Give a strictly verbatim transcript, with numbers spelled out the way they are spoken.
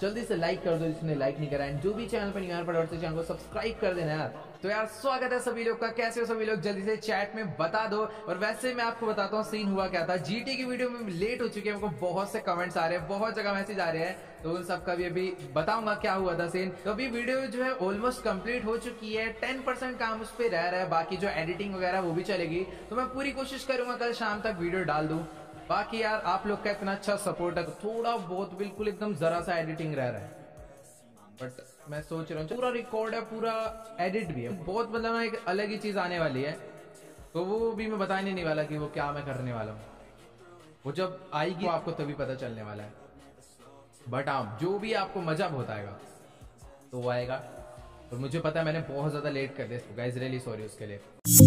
जल्दी से लाइक कर दो जिसने लाइक नहीं कराया। जो भी चैनल पर नहीं पड़े तो चैनल को सब्सक्राइब कर देना यार। तो यार स्वागत है सभी लोग का, कैसे हो सभी लोग जल्दी से चैट में बता दो। और वैसे मैं आपको बताता हूँ सीन हुआ क्या था। जीटी की वीडियो में लेट हो चुकी है, हमको बहुत से कमेंट्स आ रहे हैं, बहुत जगह मैसेज आ रहे हैं, तो उन सबका भी अभी बताऊंगा क्या हुआ था सीन। तो अभी वीडियो जो है ऑलमोस्ट कंप्लीट हो चुकी है, टेन परसेंट काम उस पर रह रहा है, बाकी जो एडिटिंग वगैरह वो भी चलेगी। तो मैं पूरी कोशिश करूंगा कल शाम तक वीडियो डाल दूँ। बाकी यार आप लोग का इतना अच्छा सपोर्ट है तो थोड़ा बहुत बिल्कुल एकदम जरा सा एडिटिंग रह रहा है, बट मैं सोच रहा हूँ पूरा रिकॉर्ड है, पूरा एडिट भी है, बहुत मतलब ना एक अलग ही चीज आने वाली है। तो वो भी मैं बताने नहीं वाला कि वो क्या मैं करने वाला हूँ, वो जब आएगी आपको तभी पता चलने वाला है। बट हाँ जो भी आपको मजा बहुत आएगा तो वो आएगा। और मुझे पता है मैंने बहुत ज्यादा लेट कर दिया, गाइस रियली सॉरी उसके लिए।